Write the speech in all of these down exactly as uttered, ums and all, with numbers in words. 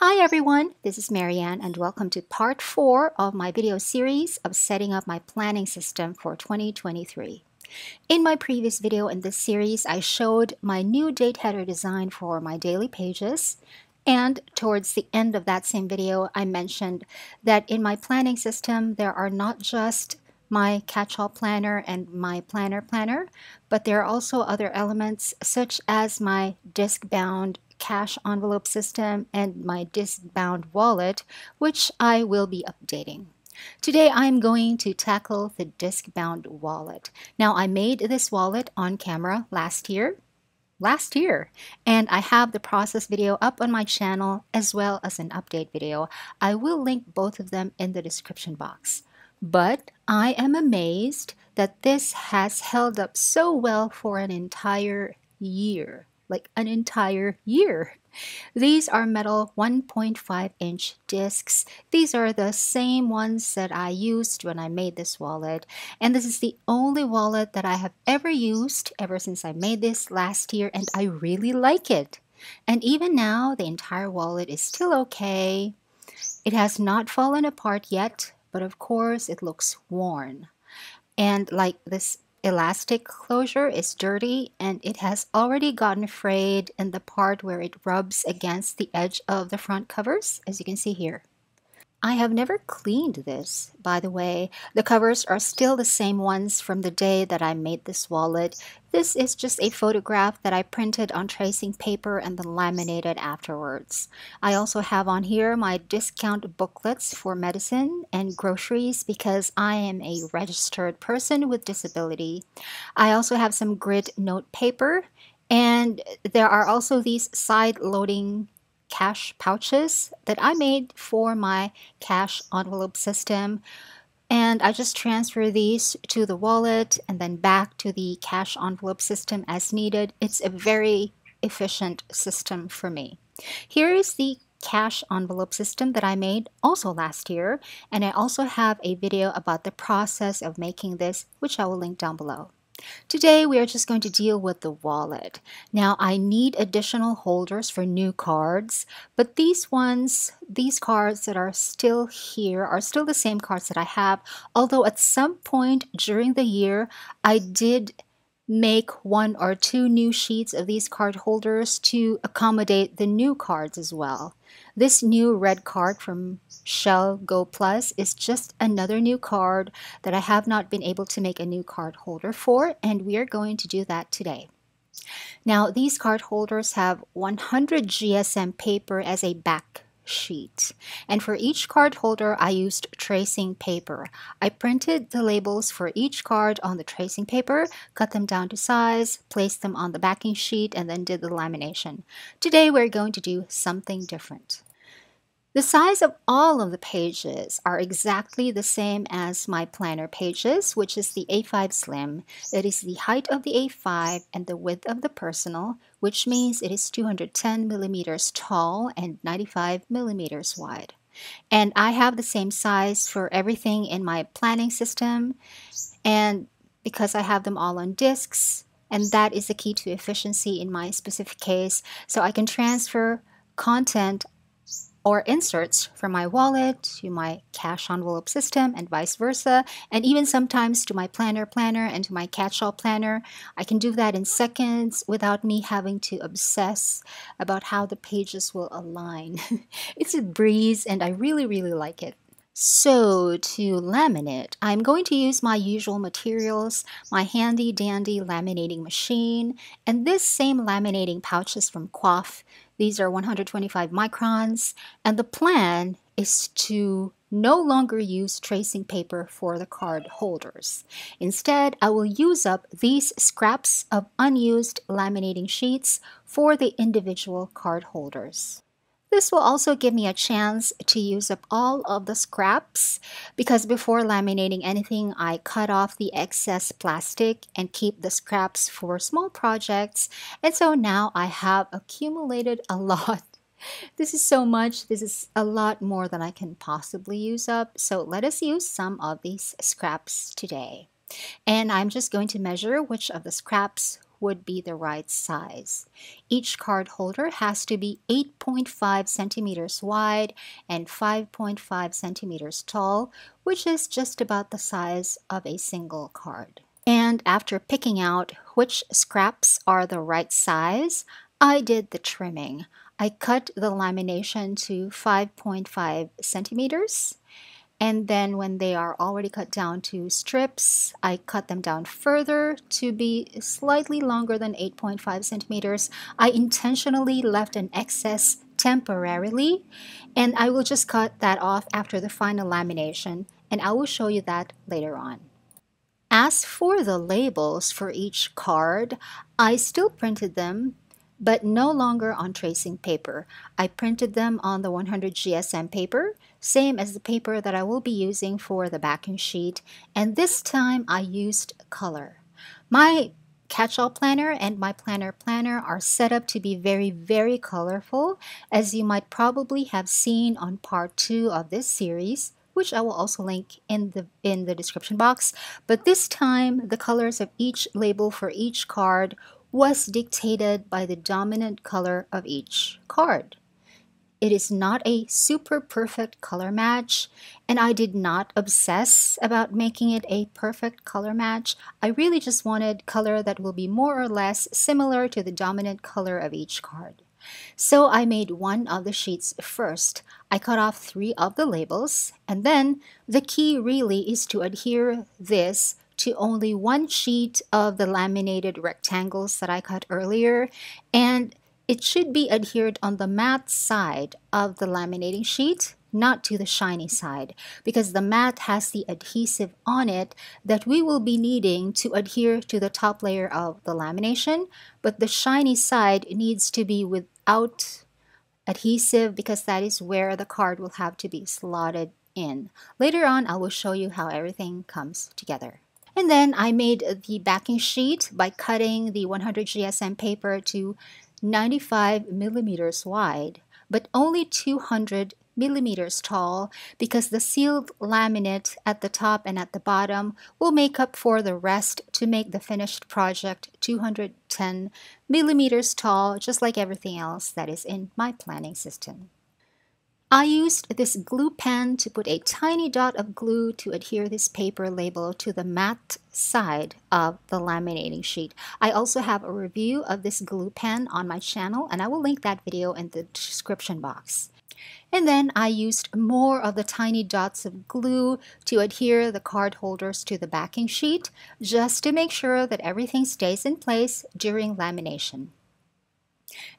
Hi everyone, this is Marianne and welcome to part four of my video series of setting up my planning system for twenty twenty-three. In my previous video in this series, I showed my new date header design for my daily pages, and towards the end of that same video, I mentioned that in my planning system, there are not just my catch-all planner and my planner planner, but there are also other elements such as my discbound cash envelope system and my discbound wallet, which I will be updating. Today I'm going to tackle the discbound wallet. Now, I made this wallet on camera last year last year and I have the process video up on my channel as well as an update video. I will link both of them in the description box. But I am amazed that this has held up so well for an entire year. Like an entire year. These are metal one point five inch discs. These are the same ones that I used when I made this wallet, and this is the only wallet that I have ever used ever since I made this last year, and I really like it. And even now, the entire wallet is still okay. It has not fallen apart yet, but of course it looks worn, and like this elastic closure is dirty, and it has already gotten frayed in the part where it rubs against the edge of the front covers, as you can see here. I have never cleaned this, by the way. The covers are still the same ones from the day that I made this wallet. This is just a photograph that I printed on tracing paper and then laminated afterwards. I also have on here my discount booklets for medicine and groceries because I am a registered person with disability. I also have some grid note paper, and there are also these side-loading cash pouches that I made for my cash envelope system, and I just transfer these to the wallet and then back to the cash envelope system as needed. It's a very efficient system for me. Here is the cash envelope system that I made also last year, and I also have a video about the process of making this, which I will link down below. Today we are just going to deal with the wallet. Now, I need additional holders for new cards, but these ones, these cards that are still here are still the same cards that I have, although at some point during the year I did make one or two new sheets of these card holders to accommodate the new cards as well. This new red card from Shell Go Plus is just another new card that I have not been able to make a new card holder for, and we are going to do that today. Now, these card holders have one hundred G S M paper as a back sheet, and for each card holder I used tracing paper. I printed the labels for each card on the tracing paper, cut them down to size, placed them on the backing sheet, and then did the lamination. Today we're going to do something different. The size of all of the pages are exactly the same as my planner pages, which is the A five Slim. It is the height of the A five and the width of the personal, which means it is two hundred ten millimeters tall and ninety-five millimeters wide. And I have the same size for everything in my planning system, and because I have them all on discs, and that is the key to efficiency in my specific case, so I can transfer content or inserts from my wallet to my cash envelope system and vice versa, and even sometimes to my planner planner and to my catch-all planner. I can do that in seconds without me having to obsess about how the pages will align. It's a breeze, and I really, really like it. So, to laminate, I'm going to use my usual materials, my handy dandy laminating machine, and this same laminating pouch is from Quaff. These are one hundred twenty-five microns, and the plan is to no longer use tracing paper for the card holders. Instead, I will use up these scraps of unused laminating sheets for the individual card holders. This will also give me a chance to use up all of the scraps, because before laminating anything, I cut off the excess plastic and keep the scraps for small projects. And so now I have accumulated a lot. This is so much. This is a lot more than I can possibly use up. So let us use some of these scraps today. And I'm just going to measure which of the scraps would be the right size. Each card holder has to be eight point five centimeters wide and five point five centimeters tall, which is just about the size of a single card. And after picking out which scraps are the right size, I did the trimming. I cut the lamination to five point five centimeters, and then when they are already cut down to strips, I cut them down further to be slightly longer than eight point five centimeters. I intentionally left an excess temporarily, and I will just cut that off after the final lamination, and I will show you that later on. As for the labels for each card, I still printed them, but no longer on tracing paper. I printed them on the one hundred G S M paper, same as the paper that I will be using for the backing sheet, and this time I used color. My catch-all planner and my planner planner are set up to be very, very colorful, as you might probably have seen on part two of this series, which I will also link in the, in the description box. But this time, the colors of each label for each card was dictated by the dominant color of each card. It is not a super perfect color match, and I did not obsess about making it a perfect color match. I really just wanted color that will be more or less similar to the dominant color of each card. So I made one of the sheets first. I cut off three of the labels, and then the key really is to adhere this to only one sheet of the laminated rectangles that I cut earlier, and it should be adhered on the matte side of the laminating sheet, not to the shiny side, because the matte has the adhesive on it that we will be needing to adhere to the top layer of the lamination, but the shiny side needs to be without adhesive because that is where the card will have to be slotted in. Later on, I will show you how everything comes together. And then I made the backing sheet by cutting the one hundred G S M paper to ninety-five millimeters wide, but only two hundred millimeters tall, because the sealed laminate at the top and at the bottom will make up for the rest to make the finished project two hundred ten millimeters tall, just like everything else that is in my planning system. I used this glue pen to put a tiny dot of glue to adhere this paper label to the matte side of the laminating sheet. I also have a review of this glue pen on my channel, and I will link that video in the description box. And then I used more of the tiny dots of glue to adhere the card holders to the backing sheet, just to make sure that everything stays in place during lamination.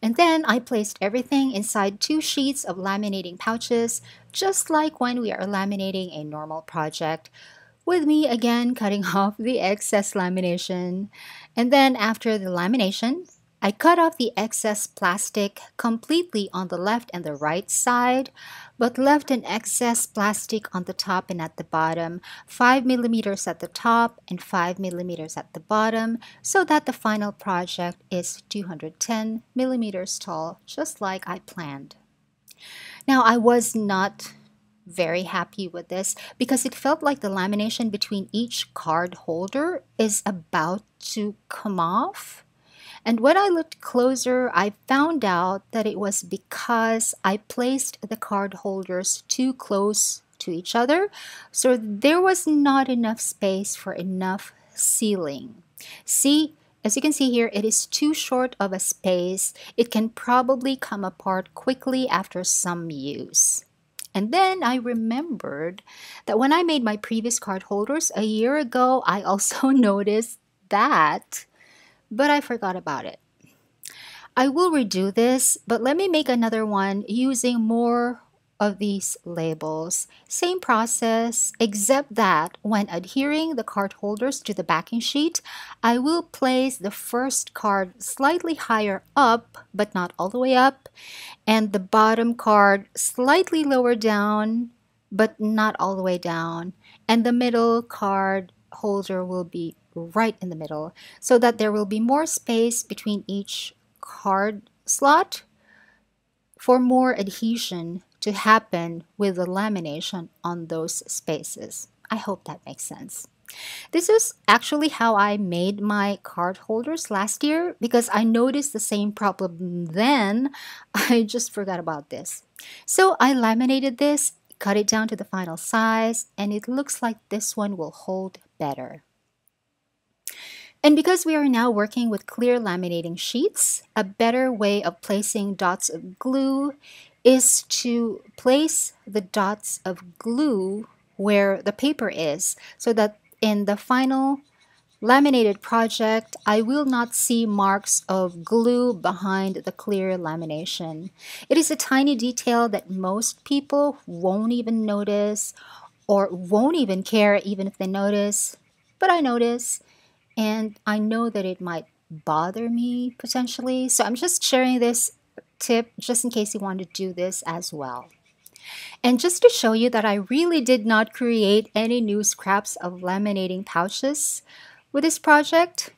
And then I placed everything inside two sheets of laminating pouches, just like when we are laminating a normal project, with me again cutting off the excess lamination. And then after the lamination, I cut off the excess plastic completely on the left and the right side, but left an excess plastic on the top and at the bottom, five millimeters at the top and five millimeters at the bottom, so that the final project is two hundred ten millimeters tall, just like I planned. Now, I was not very happy with this because it felt like the lamination between each card holder is about to come off. And when I looked closer, I found out that it was because I placed the card holders too close to each other, so there was not enough space for enough sealing. See, as you can see here, it is too short of a space. It can probably come apart quickly after some use. And then I remembered that when I made my previous card holders a year ago, I also noticed that, but I forgot about it. I will redo this, but let me make another one using more of these labels. Same process, except that when adhering the card holders to the backing sheet, I will place the first card slightly higher up, but not all the way up, and the bottom card slightly lower down, but not all the way down, and the middle card holder will be right in the middle, so that there will be more space between each card slot for more adhesion to happen with the lamination on those spaces. I hope that makes sense. This is actually how I made my card holders last year because I noticed the same problem then. I just forgot about this. So I laminated this, cut it down to the final size, and it looks like this one will hold better. And because we are now working with clear laminating sheets, a better way of placing dots of glue is to place the dots of glue where the paper is so that in the final laminated project, I will not see marks of glue behind the clear lamination. It is a tiny detail that most people won't even notice or won't even care even if they notice, but I notice and I know that it might bother me potentially. So I'm just sharing this tip just in case you want to do this as well. And just to show you that I really did not create any new scraps of laminating pouches with this project,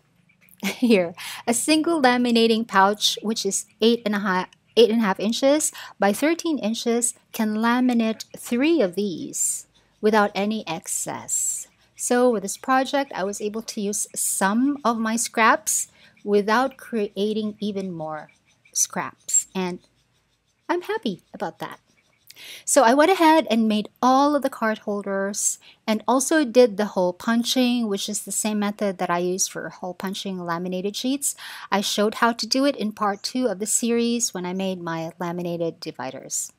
here, a single laminating pouch, which is eight and a half, eight and a half inches by thirteen inches, can laminate three of these without any excess. So with this project, I was able to use some of my scraps without creating even more scraps. And I'm happy about that. So I went ahead and made all of the card holders and also did the hole punching, which is the same method that I used for hole punching laminated sheets. I showed how to do it in part two of the series when I made my laminated dividers.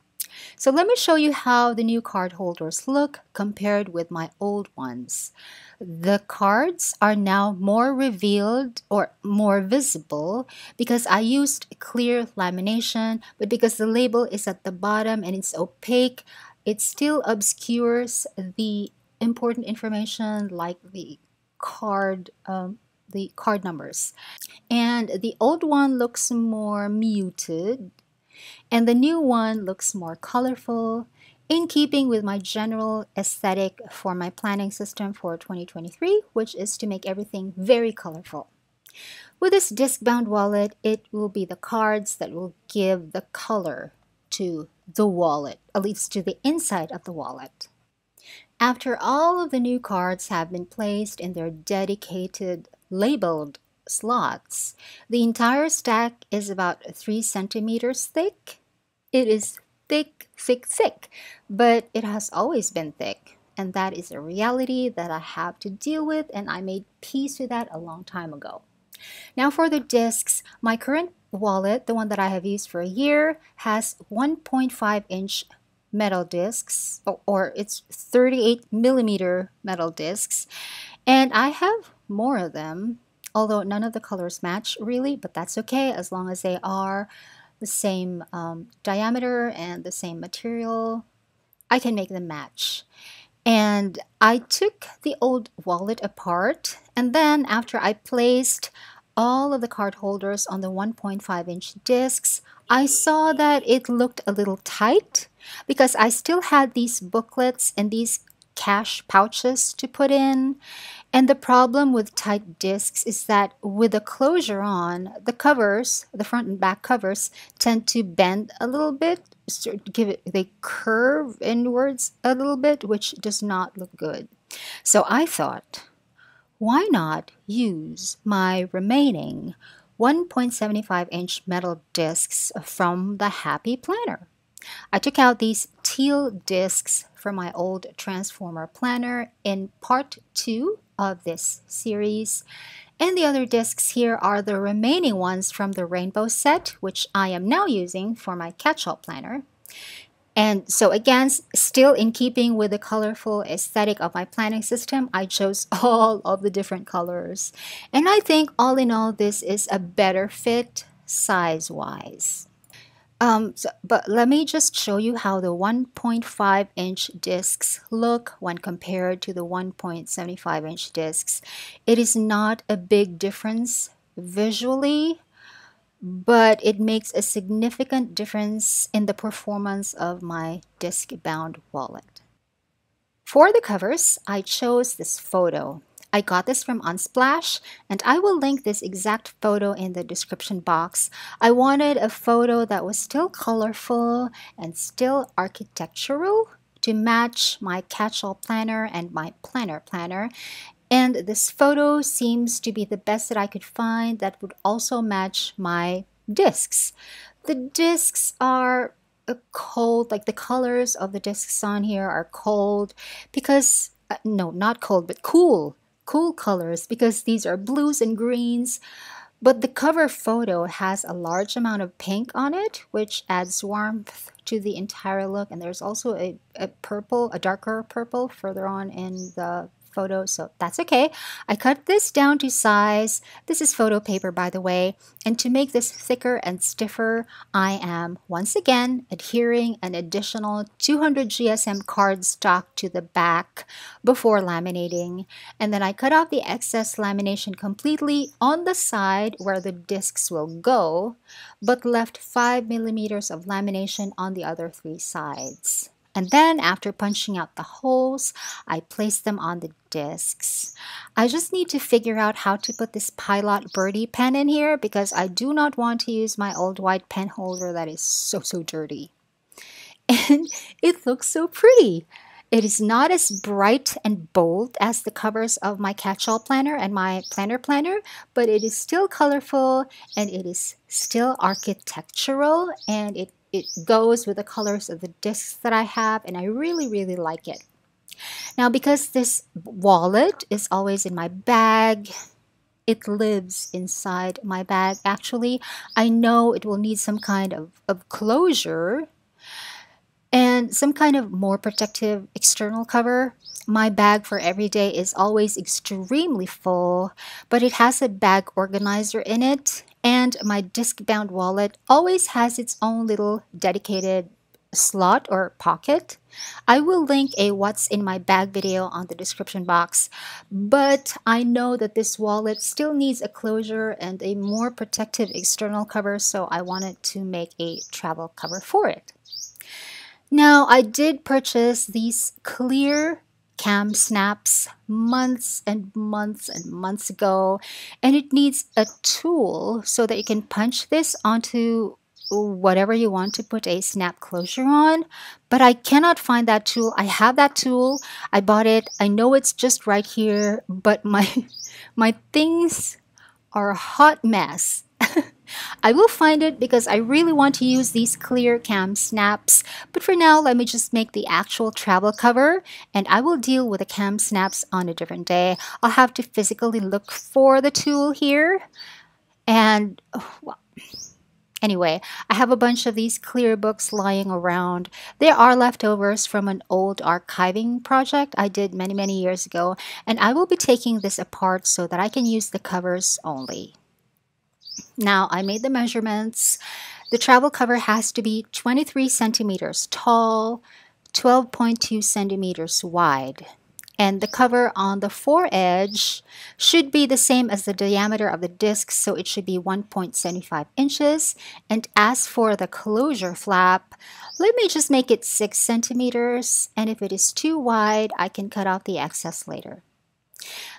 So let me show you how the new card holders look compared with my old ones. The cards are now more revealed or more visible because I used clear lamination, but because the label is at the bottom and it's opaque, it still obscures the important information like the card um, the card numbers. And the old one looks more muted. And the new one looks more colorful, in keeping with my general aesthetic for my planning system for twenty twenty-three, which is to make everything very colorful. With this discbound wallet, it will be the cards that will give the color to the wallet, at least to the inside of the wallet. After all of the new cards have been placed in their dedicated labeled slots. The entire stack is about three centimeters thick. It is thick, thick, thick, but it has always been thick. And that is a reality that I have to deal with, and I made peace with that a long time ago. Now for the discs, my current wallet, the one that I have used for a year, has one point five inch metal discs, or, or it's thirty-eight millimeter metal discs. And I have more of them. Although none of the colors match really, but that's okay as long as they are the same um, diameter and the same material, I can make them match. And I took the old wallet apart, and then after I placed all of the card holders on the one point five inch discs, I saw that it looked a little tight because I still had these booklets and these cash pouches to put in. And the problem with tight discs is that with the closure on, the covers, the front and back covers, tend to bend a little bit, so give it, they curve inwards a little bit, which does not look good. So I thought, why not use my remaining one point seven five inch metal discs from the Happy Planner? I took out these teal discs from my old Transformer Planner in part two of this series. And the other discs here are the remaining ones from the Rainbow set, which I am now using for my catch-all planner. And so again, still in keeping with the colorful aesthetic of my planning system, I chose all of the different colors. And I think all in all, this is a better fit size-wise. Um, so, but let me just show you how the one point five inch discs look when compared to the one point seven five inch discs. It is not a big difference visually, but it makes a significant difference in the performance of my disc-bound wallet. For the covers, I chose this photo. I got this from Unsplash, and I will link this exact photo in the description box. I wanted a photo that was still colorful and still architectural to match my catch-all planner and my planner planner. And this photo seems to be the best that I could find that would also match my discs. The discs are a cold, like the colors of the discs on here are cold because, uh, no, not cold, but cool, cool colors because these are blues and greens. But the cover photo has a large amount of pink on it, which adds warmth to the entire look. And there's also a, a purple, a darker purple further on in the photo, so that's okay. I cut this down to size. This is photo paper, by the way. And to make this thicker and stiffer, I am once again adhering an additional two hundred G S M cardstock to the back before laminating. And then I cut off the excess lamination completely on the side where the discs will go, but left five millimeters of lamination on the other three sides. And then after punching out the holes, I place them on the discs. I just need to figure out how to put this Pilot Birdie pen in here because I do not want to use my old white pen holder that is so, so dirty. And it looks so pretty. It is not as bright and bold as the covers of my catch-all planner and my planner planner, but it is still colorful and it is still architectural and it It goes with the colors of the discs that I have, and I really, really like it. Now, because this wallet is always in my bag, it lives inside my bag. Actually, I know it will need some kind of, of closure and some kind of more protective external cover. My bag for every day is always extremely full, but it has a bag organizer in it. And my discbound wallet always has its own little dedicated slot or pocket. I will link a what's in my bag video on the description box, but I know that this wallet still needs a closure and a more protective external cover, so I wanted to make a travel cover for it. Now, I did purchase these clear cam snaps months and months and months ago, and it needs a tool so that you can punch this onto whatever you want to put a snap closure on, but I cannot find that tool. I have that tool. I bought it. I know it's just right here, but my my things are a hot mess. I will find it because I really want to use these clear cam snaps, but for now let me just make the actual travel cover and I will deal with the cam snaps on a different day. I'll have to physically look for the tool here and oh, well. Anyway, I have a bunch of these clear books lying around. They are leftovers from an old archiving project I did many, many years ago, and I will be taking this apart so that I can use the covers only. Now, I made the measurements. The travel cover has to be twenty-three centimeters tall, twelve point two centimeters wide. And the cover on the foredge should be the same as the diameter of the disc, so it should be one point seven five inches. And as for the closure flap, let me just make it six centimeters. And if it is too wide, I can cut out the excess later.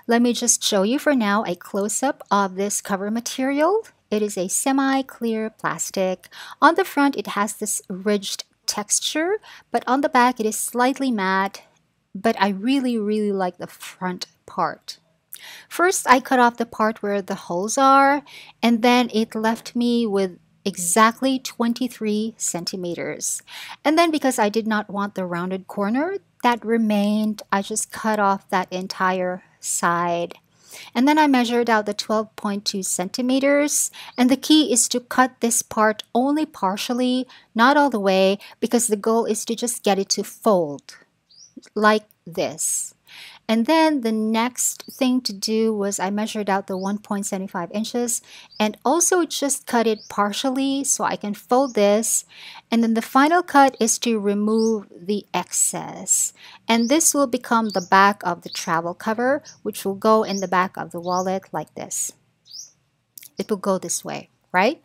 Let me just show you for now a close-up of this cover material. It is a semi-clear plastic. On the front, it has this ridged texture, but on the back, it is slightly matte, but I really, really like the front part. First, I cut off the part where the holes are, and then it left me with exactly twenty-three centimeters. And then because I did not want the rounded corner that remained, I just cut off that entire side. And then I measured out the twelve point two centimeters. And the key is to cut this part only partially, not all the way, because the goal is to just get it to fold like this. And then the next thing to do was I measured out the one point seven five inches and also just cut it partially so I can fold this. And then the final cut is to remove the excess. And this will become the back of the travel cover, which will go in the back of the wallet like this. It will go this way, right?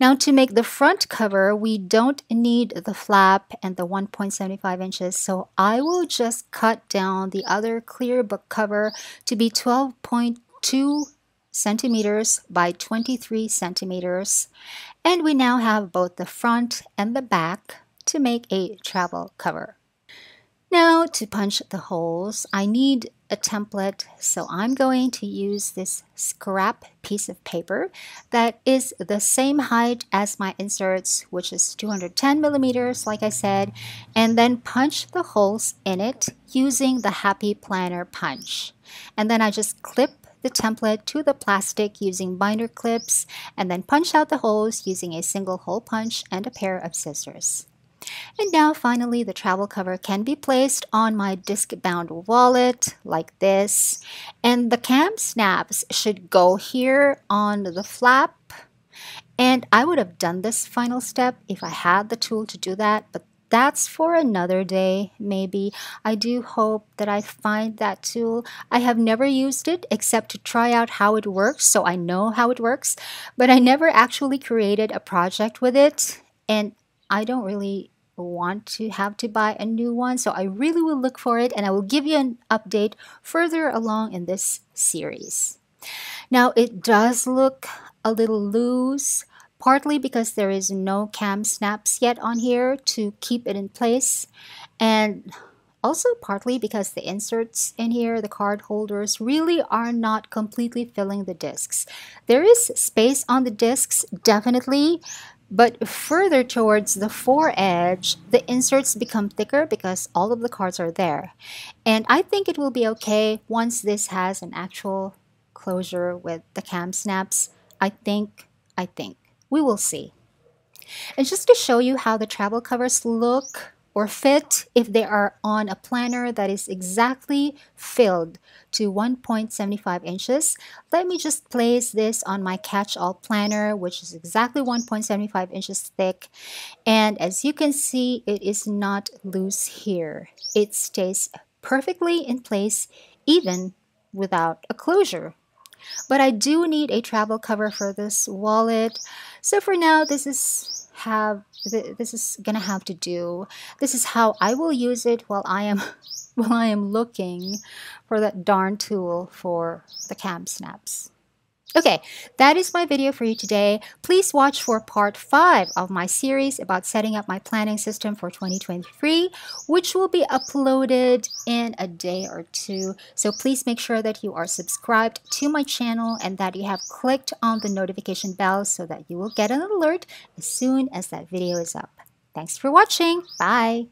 Now, to make the front cover, we don't need the flap and the one point seven five inches, so I will just cut down the other clear book cover to be twelve point two centimeters by twenty-three centimeters. And we now have both the front and the back to make a travel cover. Now to punch the holes, I need a template, so I'm going to use this scrap piece of paper that is the same height as my inserts, which is two hundred ten millimeters, like I said, and then punch the holes in it using the Happy Planner punch. And then I just clip the template to the plastic using binder clips, and then punch out the holes using a single hole punch and a pair of scissors. And now finally, the travel cover can be placed on my discbound wallet like this. And the cam snaps should go here on the flap. And I would have done this final step if I had the tool to do that, but that's for another day, maybe. I do hope that I find that tool. I have never used it except to try out how it works, so I know how it works, but I never actually created a project with it. And I don't really want to have to buy a new one, so I really will look for it, and I will give you an update further along in this series. Now, it does look a little loose, partly because there is no cam snaps yet on here to keep it in place, and also partly because the inserts in here, the card holders, really are not completely filling the discs. There is space on the discs, definitely, but further towards the foredge, the inserts become thicker because all of the cards are there. And I think it will be okay once this has an actual closure with the cam snaps. I think, I think. We will see. And just to show you how the travel covers look or fit if they are on a planner that is exactly filled to one point seven five inches, let me just place this on my catch-all planner, which is exactly one point seven five inches thick. And as you can see, it is not loose here. It stays perfectly in place even without a closure. But I do need a travel cover for this wallet, so for now this is have this is gonna have to do. This is how I will use it while I am while I am looking for that darn tool for the cam snaps. Okay, that is my video for you today. Please watch for part five of my series about setting up my planning system for twenty twenty-three, which will be uploaded in a day or two. So please make sure that you are subscribed to my channel and that you have clicked on the notification bell so that you will get an alert as soon as that video is up. Thanks for watching. Bye.